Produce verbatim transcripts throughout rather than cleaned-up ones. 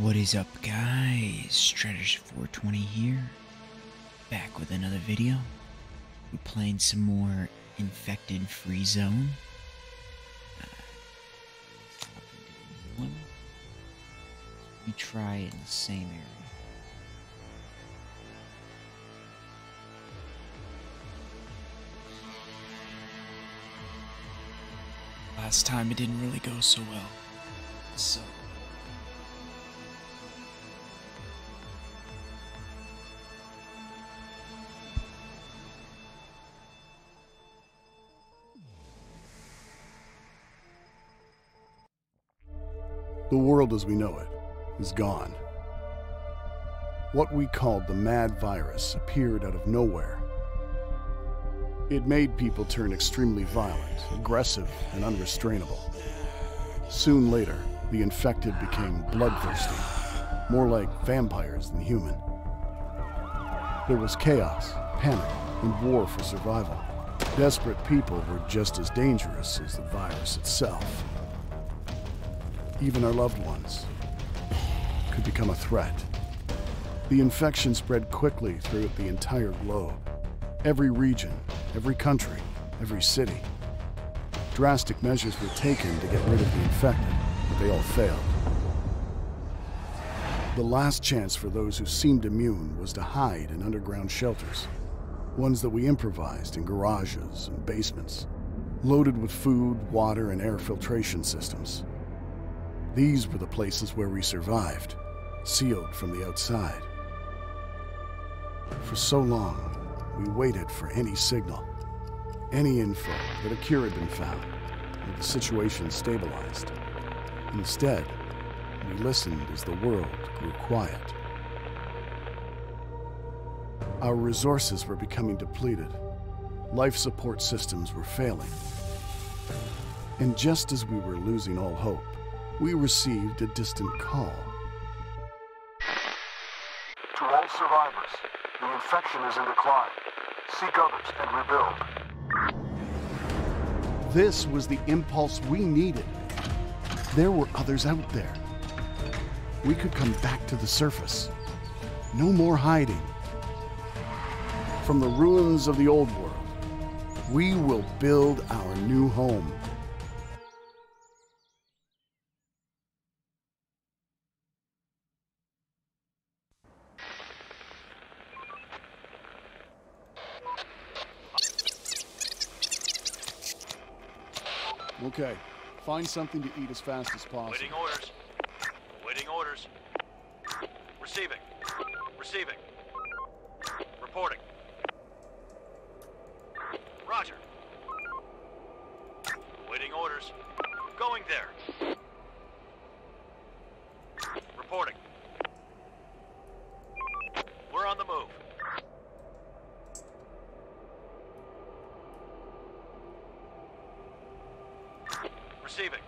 What is up, guys? Stretchers four twenty here, back with another video. We're playing some more Infected Free Zone. Uh, we try it in the same area. Last time it didn't really go so well, so the world as we know it is gone. What we called the mad virus appeared out of nowhere. It made people turn extremely violent, aggressive, and unrestrainable. Soon later, the infected became bloodthirsty, more like vampires than human. There was chaos, panic, and war for survival. Desperate people were just as dangerous as the virus itself. Even our loved ones could become a threat. The infection spread quickly throughout the entire globe. Every region, every country, every city. Drastic measures were taken to get rid of the infected, but they all failed. The last chance for those who seemed immune was to hide in underground shelters, ones that we improvised in garages and basements, loaded with food, water, and air filtration systems. These were the places where we survived, sealed from the outside. For so long, we waited for any signal, any info that a cure had been found, or the situation stabilized. Instead, we listened as the world grew quiet. Our resources were becoming depleted. Life support systems were failing. And just as we were losing all hope, we received a distant call. To all survivors, the infection is in decline. Seek others and rebuild. This was the impulse we needed. There were others out there. We could come back to the surface. No more hiding. From the ruins of the old world, we will build our new home. Okay, find something to eat as fast as possible. Waiting orders. Waiting orders. Receiving. Receiving. Reporting. Roger. Waiting orders. Going there. Reporting. We're on the move. Receiving.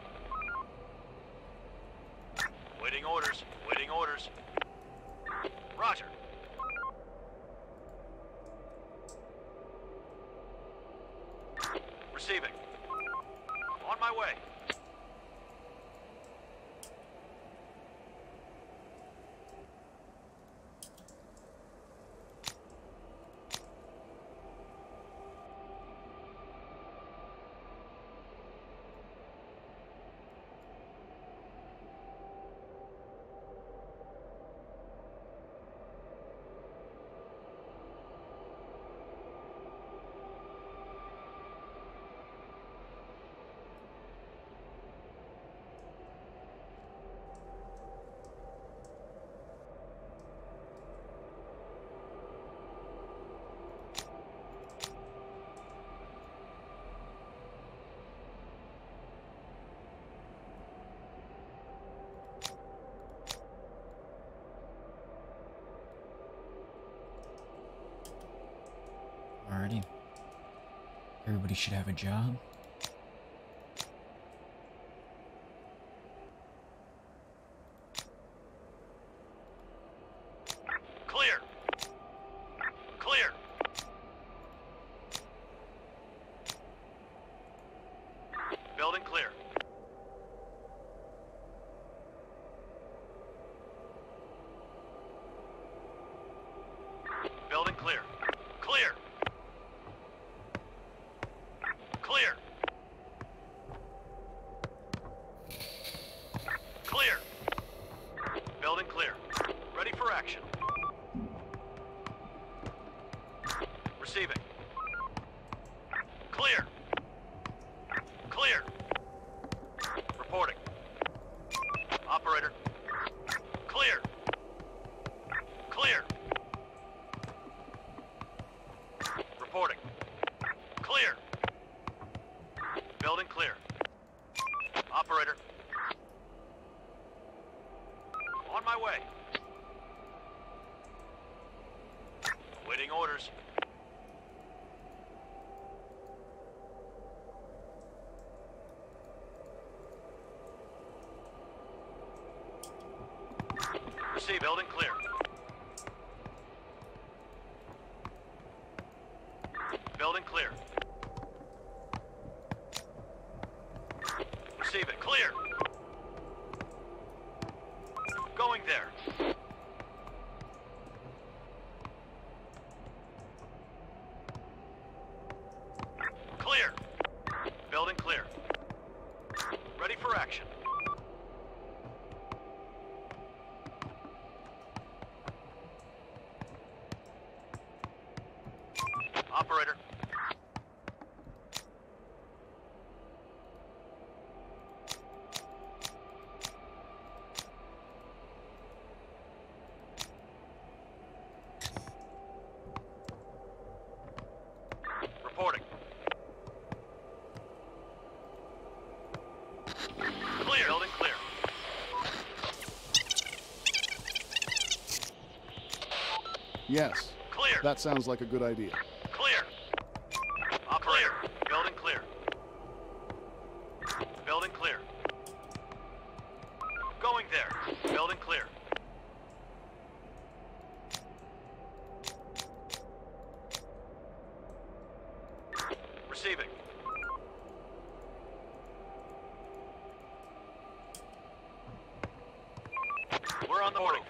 Waiting orders. Waiting orders. Roger. Receiving. On my way. Alrighty. Everybody should have a job. Clear. Clear. Building clear. operator. On my way. Awaiting orders. Receive, building clear. Building clear. Receive it, clear. Going there. Clear. Building clear. Ready for action. Operator. Reporting. Clear. Building clear. Yes. Clear. That sounds like a good idea. Clear. Operator. Clear. Building clear. Building clear. Going there. Building clear. Receiving. We're on the boarding.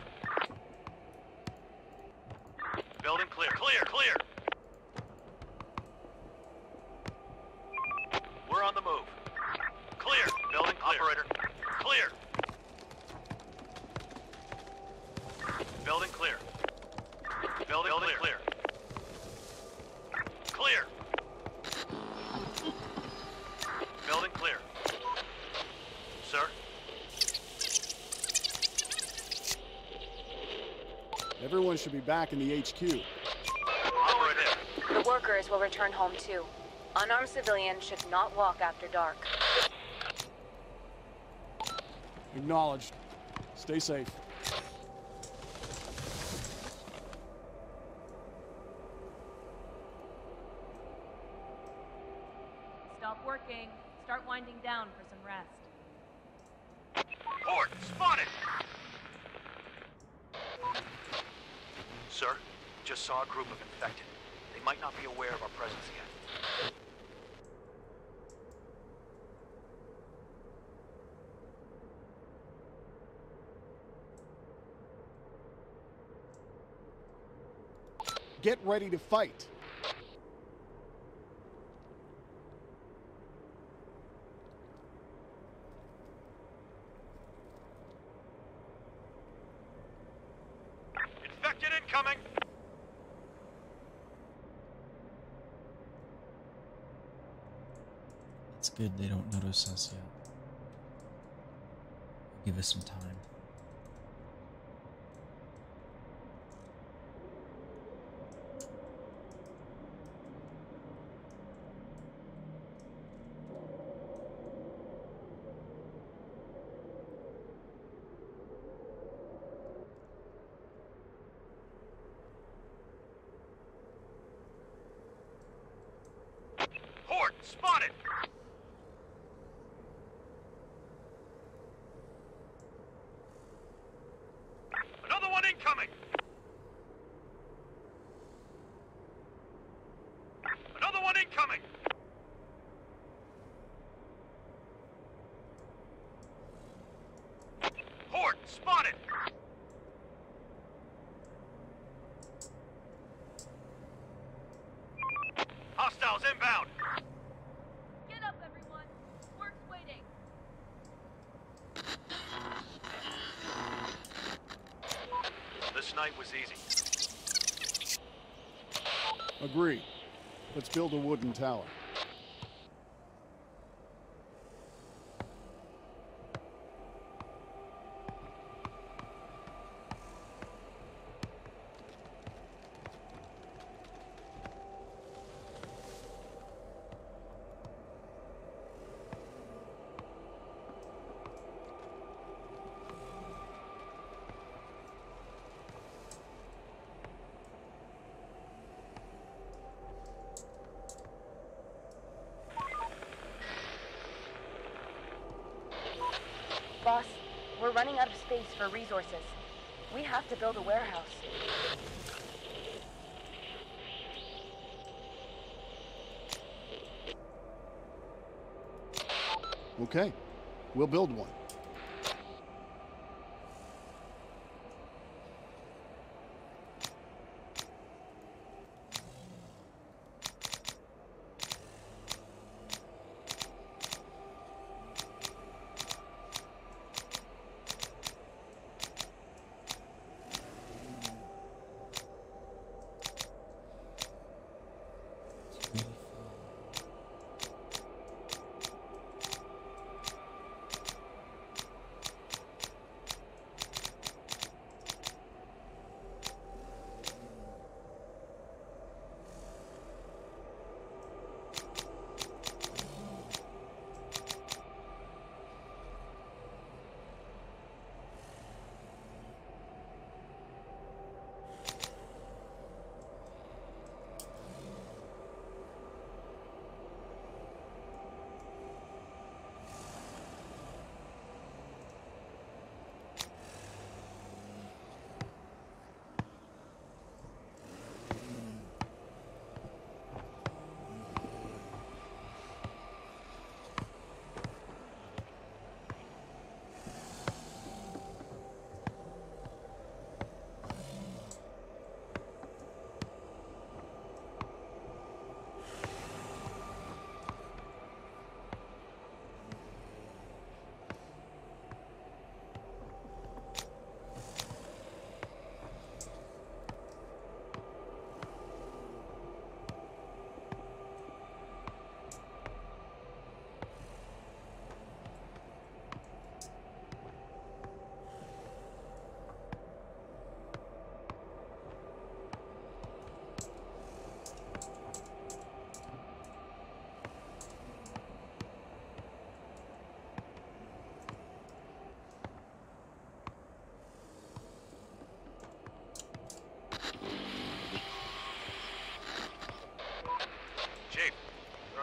Building clear. Clear. Clear. We're on the move. Clear. Building clear. Operator. Clear. Building clear. Building, Building clear. Clear. Clear. Building clear. Sir? Everyone should be back in the H Q. Operator. The workers will return home too. Unarmed civilians should not walk after dark. Acknowledged. Stay safe. Stop working. Start winding down for some rest. Port spotted! Sir, just saw a group of infected. They might not be aware of our presence yet. Get ready to fight. Infected incoming. It's good they don't notice us yet. Give us some time. Spotted! Another one incoming! Another one incoming! Horde spotted! Hostiles inbound! This night was easy. Agree. Let's build a wooden tower. Boss, we're running out of space for resources. We have to build a warehouse. Okay, we'll build one.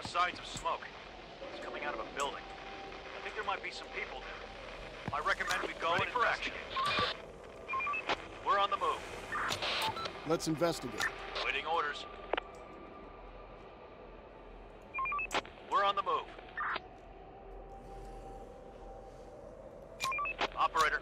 Signs of smoke. It's coming out of a building. I think there might be some people there. I recommend we go in for action. We're on the move. Let's investigate. Waiting orders. We're on the move. Operator.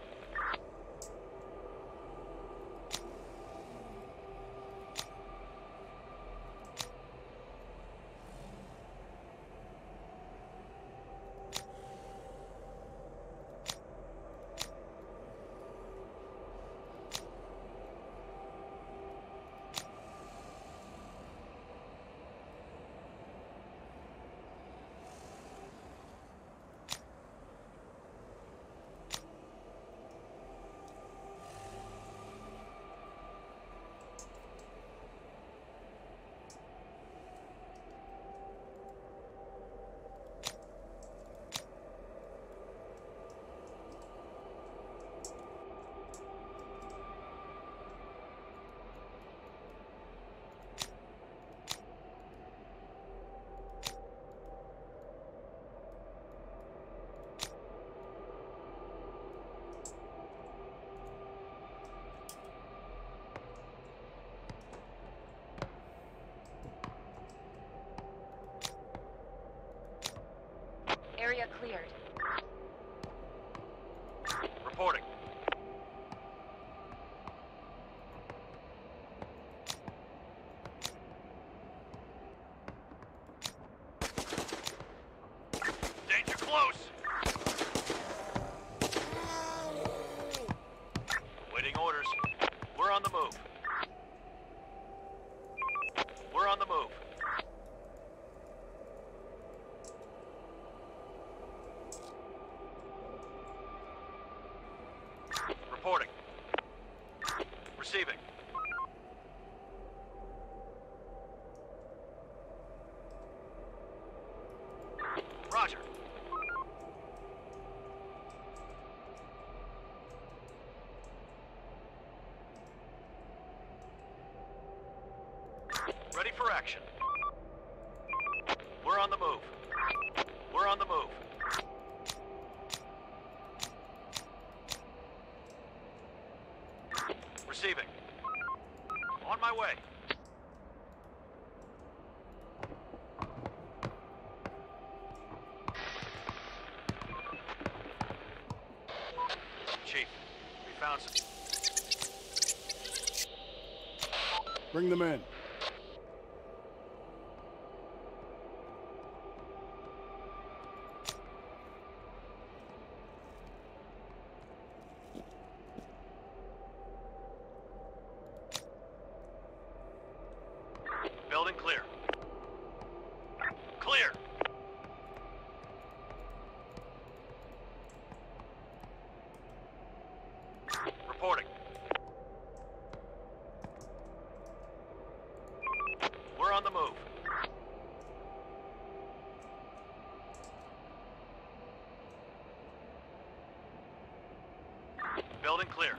Area cleared. Reporting. Danger close. Waiting orders. We're on the move. We're on the move. Receiving. Roger. Ready for action. We're on the move. We're on the move. Receiving. On my way. Chief, we found some. Bring them in. Building clear. Clear. Reporting. We're on the move. Building clear.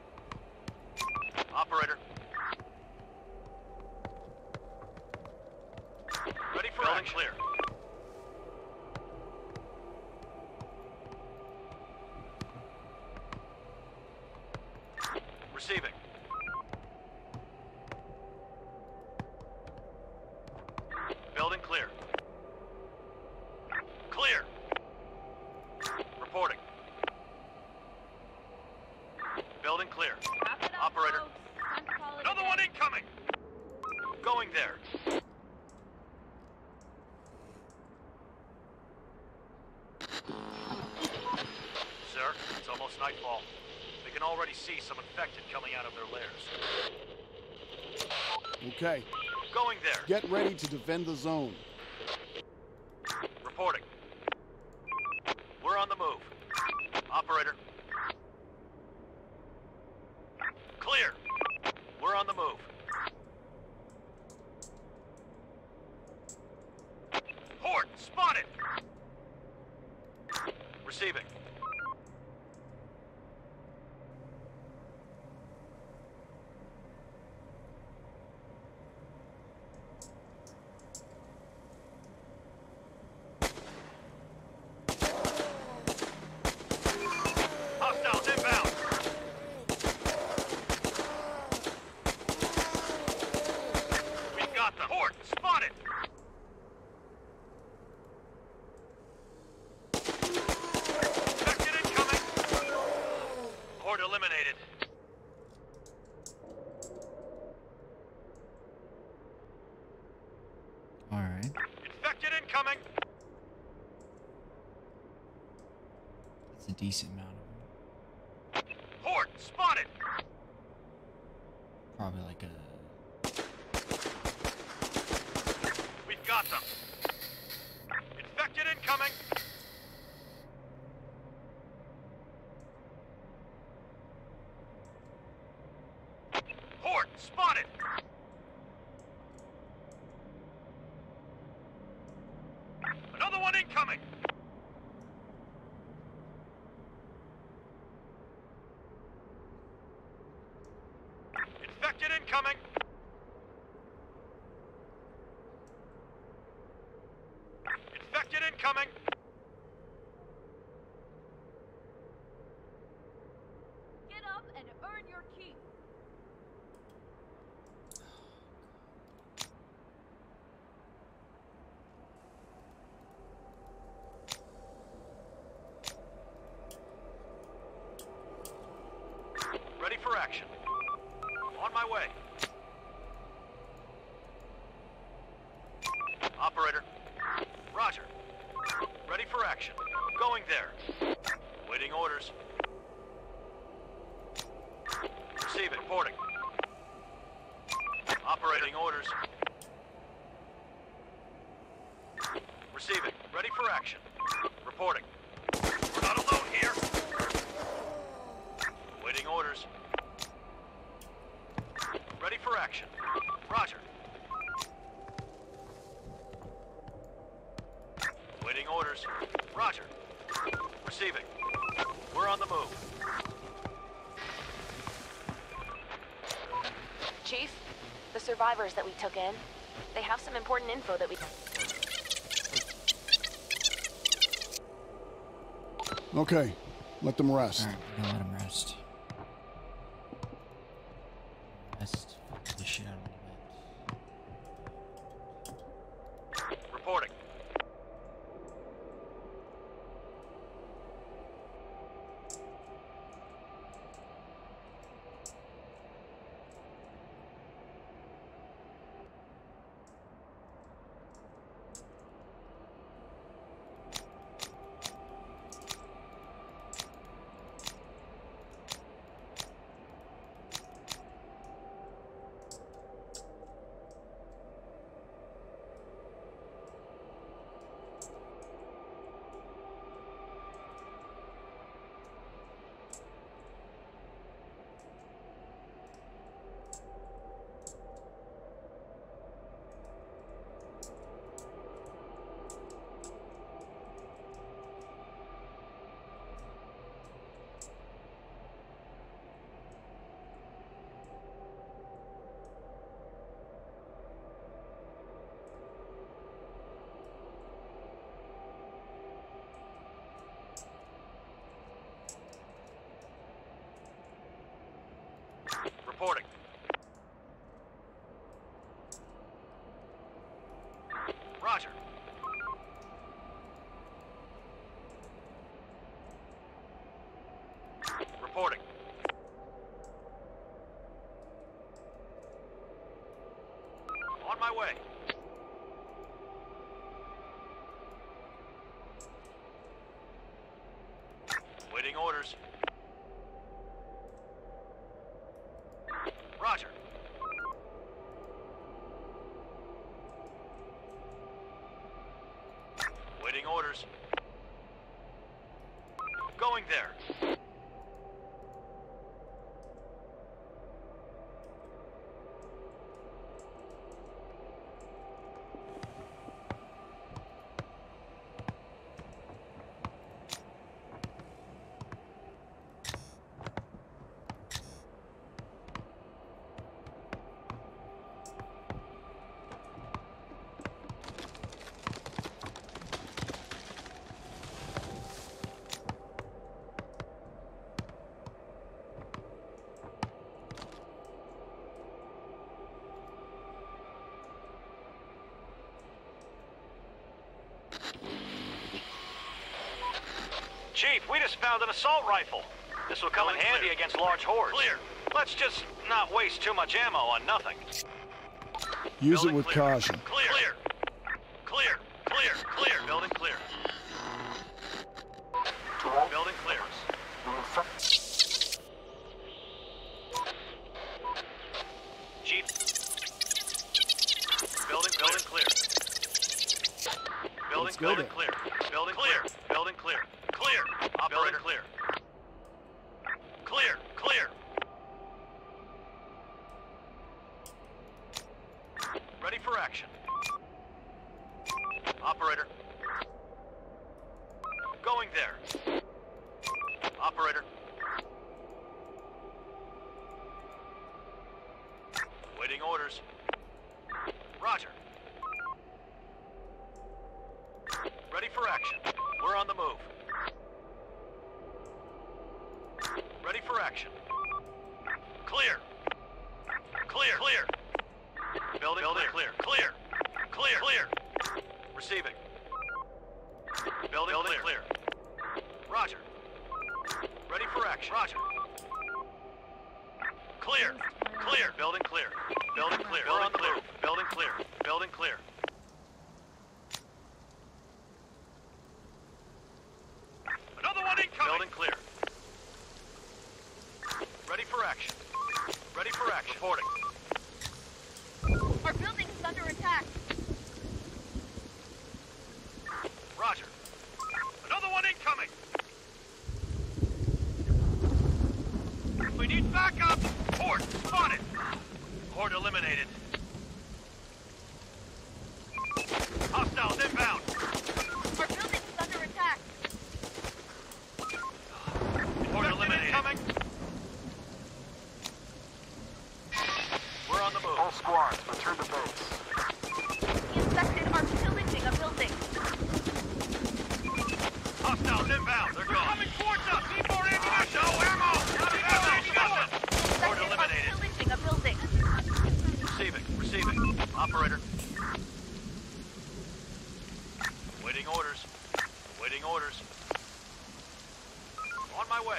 Reporting. Operator. Ready for action. Building clear. Receiving. Building clear. Clear. Reporting. Building clear. Operator. Another one incoming! Going there. Sir, it's almost nightfall. We can already see some infected coming out of their lairs. Okay. Going there. Get ready to defend the zone. Reporting. We're on the move. Operator. Clear. We're on the move. Horde spotted. Receiving. Eliminated. All right. Infected incoming. That's a decent amount of them. Horde spotted. Probably like a. We've got them. Infected incoming. Spotted! Another one incoming! Infected incoming! Infected incoming! Get up and earn your keep! For action. On my way. Operator. Roger. Ready for action. Going there. Waiting orders. Receiving. Reporting. Operating orders. Receiving. Ready for action. Reporting. We're not alone here. Waiting orders. Ready for action. Roger. Roger. Receiving. We're on the move. Chief, the survivors that we took in, they have some important info that we... Okay, let them rest. All right, let them rest. Rest. Fuck the shit out of me. Reporting. Roger. Reporting. On my way. Waiting orders. Roger. Waiting orders. Going there. Chief, we just found an assault rifle. This will come in handy against large hordes. Clear. Let's just not waste too much ammo on nothing. Use it with caution. Clear. Clear. Clear. Clear. Clear. Building clear. Building clear. Chief. Building building clear. Building building clear. Building clear. Building clear. Clear. Operator clear. Clear. Clear. Ready for action. Operator. Going there. Operator. Waiting orders. Roger. Ready for action. We're on the move. Ready for action. Clear. Clear. Clear. Building, building clear. Clear. Clear. Clear. Clear. Receiving. Building, building clear. Clear. Roger. Ready for action. Roger. Clear. Clear. Building clear. Building clear. Building clear. Building clear. Building clear. Another one incoming. Building clear. Ready for action. Ready for action. Reporting. Our building is under attack. Roger. Another one incoming. We need backup. Horde spotted. Horde eliminated. All squads, return to base. The infected are pillaging a building. Hostiles inbound, they're gone. Coming towards us! Need more ammunition! No ammo! Nothing else! Board eliminated. Pillaging a building. Receiving, receiving. Operator. Awaiting orders. Awaiting orders. On my way.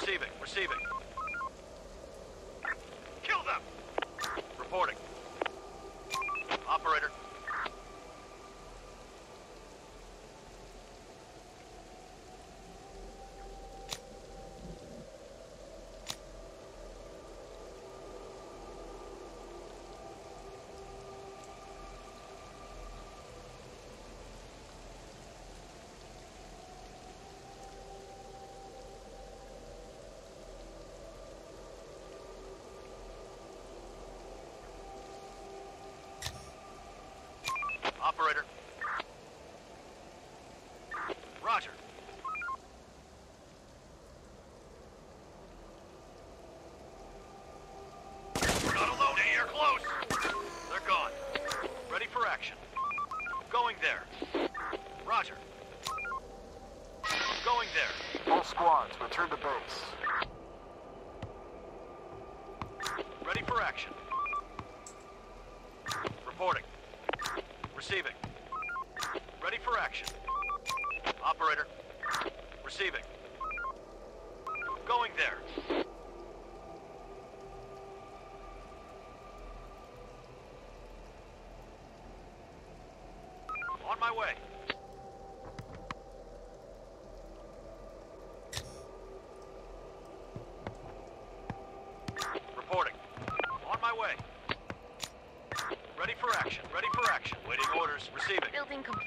Receiving, receiving. Kill them! Reporting. Operator. Operator. Roger. We're not alone here. Close. They're gone. Ready for action. Going there. Roger. Going there. All squads, return to base. Ready for action. Reporting. Receiving. Ready for action. Operator. Receiving. Going there. On my way. Reporting. On my way. Ready for action. Ready for action. Waiting orders. Receiving. Building complete.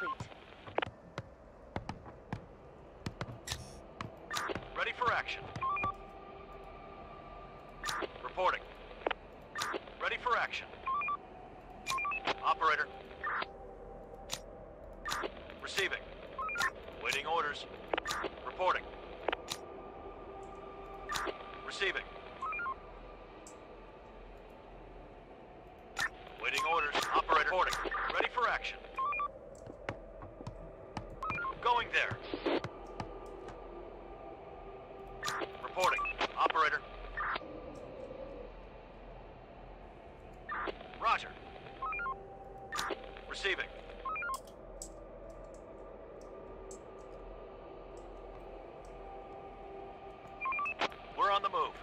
Ready for action. Reporting. Ready for action. Operator. Receiving. Waiting orders. Reporting. Receiving. Waiting orders. Operator. Reporting. Ready for action. Going there. Reporting. Operator. Roger. Receiving. We're on the move.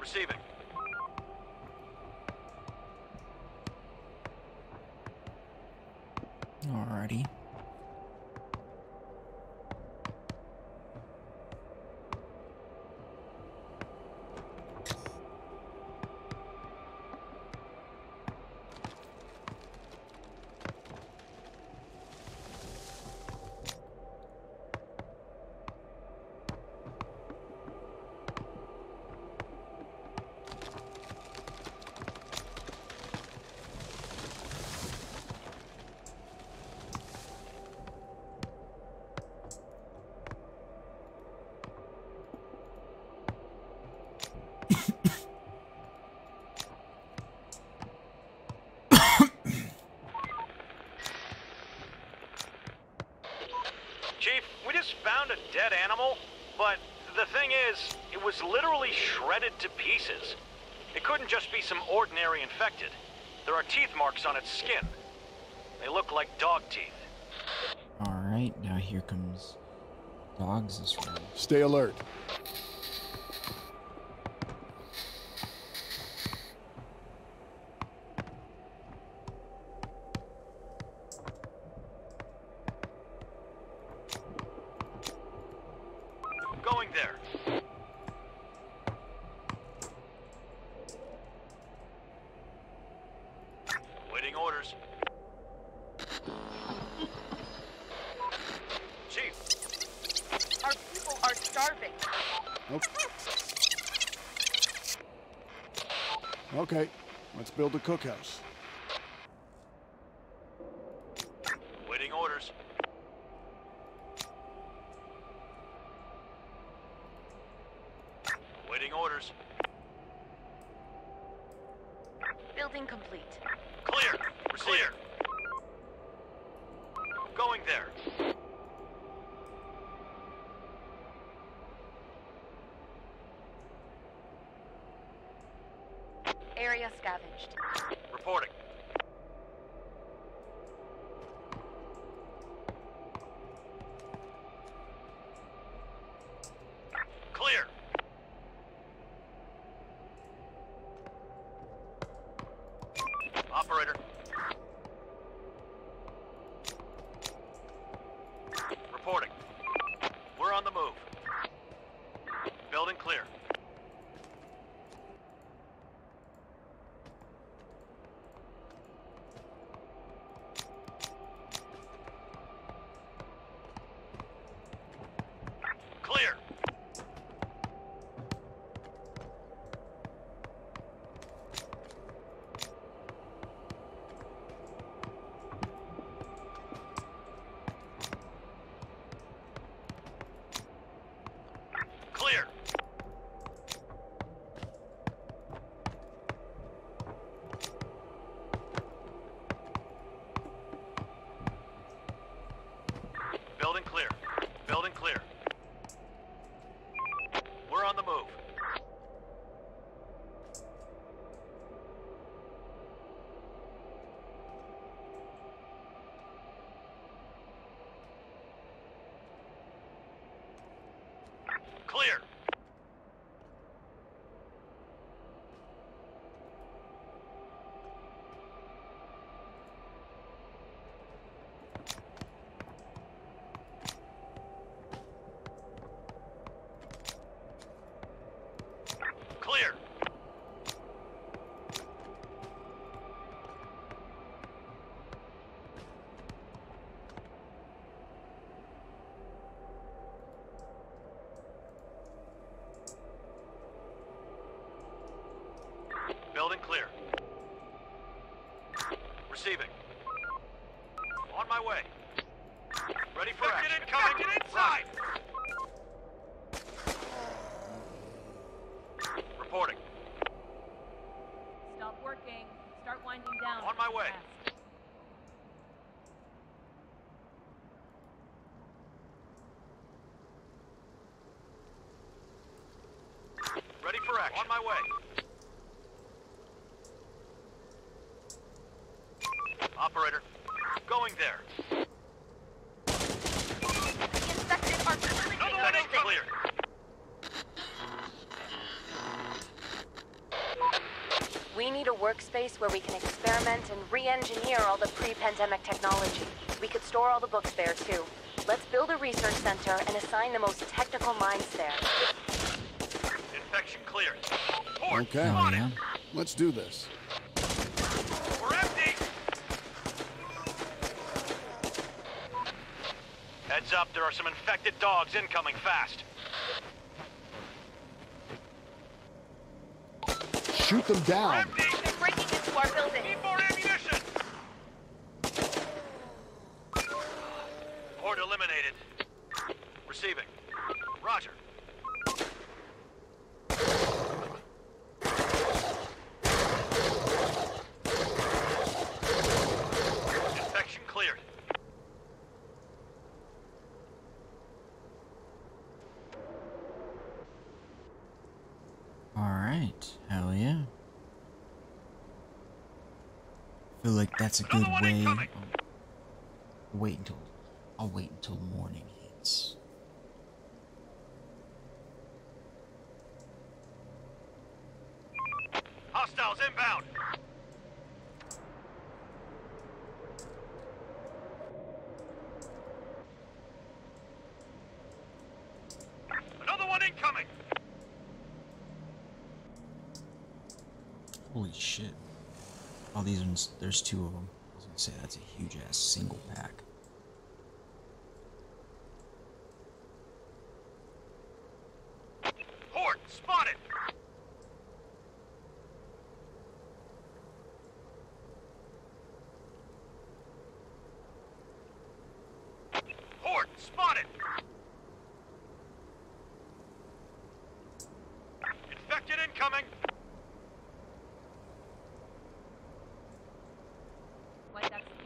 Receiving. Alrighty. Chief, we just found a dead animal, but the thing is, it was literally shredded to pieces. It couldn't just be some ordinary infected. There are teeth marks on its skin. They look like dog teeth. Alright, now here comes dogs as well. Stay alert. Going there. Waiting orders. Chief. Our people are starving. Nope. Okay, let's build a cookhouse. awaiting orders. Awaiting orders. Building complete. Clear. Clear. Going there. Area scavenged. Reporting. Clear. Operator. Reporting. We're on the move. Building clear. Building clear. Building clear. We're on the move. Clear. Building clear. Receiving. On my way. Ready for action. Infected inside! Reporting. Stop working. Start winding down. On my way. Ready for action. On my way. Operator, going there. Infected are completely clear. We need a workspace where we can experiment and re-engineer all the pre-pandemic technology. We could store all the books there too. Let's build a research center and assign the most technical minds there. Infection clear. Port, okay, yeah. Let's do this. Heads up, there are some infected dogs incoming fast. Shoot them down. They're breaking into our building. Need more ammunition. Port eliminated. Receiving. Roger. Hell yeah. Feel like that's a good way. I'll wait until I'll wait until morning hits. Hostiles inbound. Another one incoming. Holy shit. Oh, these ones, there's two of them. I was gonna say, that's a huge ass single pack. Horde spotted! Incoming!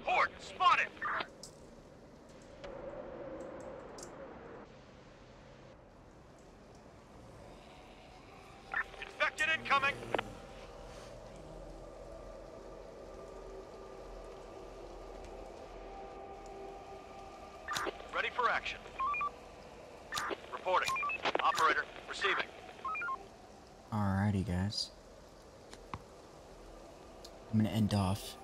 Horde spotted! Infected incoming! Ready for action. Reporting. Operator, receiving. Alrighty, guys. I'm gonna end off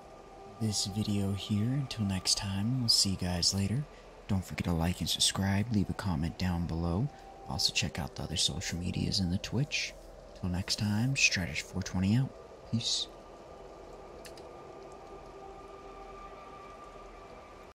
this video here. Until next time, we'll see you guys later. Don't forget to like and subscribe. Leave a comment down below. Also, check out the other social medias and the Twitch. Until next time, Stretchers four twenty out. Peace.